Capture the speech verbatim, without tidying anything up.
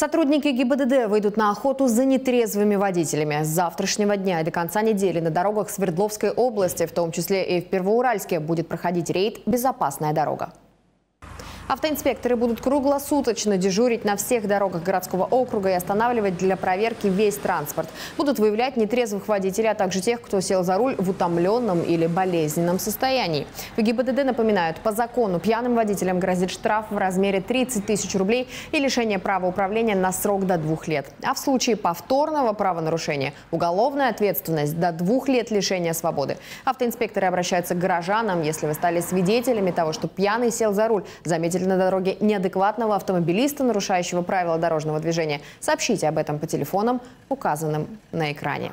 Сотрудники ГИБДД выйдут на охоту за нетрезвыми водителями. С завтрашнего дня и до конца недели на дорогах Свердловской области, в том числе и в Первоуральске, будет проходить рейд «Безопасная дорога». Автоинспекторы будут круглосуточно дежурить на всех дорогах городского округа и останавливать для проверки весь транспорт. Будут выявлять нетрезвых водителей, а также тех, кто сел за руль в утомленном или болезненном состоянии. В ГИБДД напоминают, по закону пьяным водителям грозит штраф в размере тридцати тысяч рублей и лишение права управления на срок до двух лет. А в случае повторного правонарушения уголовная ответственность до двух лет лишения свободы. Автоинспекторы обращаются к горожанам, если вы стали свидетелями того, что пьяный сел за руль, заметили на дороге неадекватного автомобилиста, нарушающего правила дорожного движения. Сообщите об этом по телефонам, указанным на экране.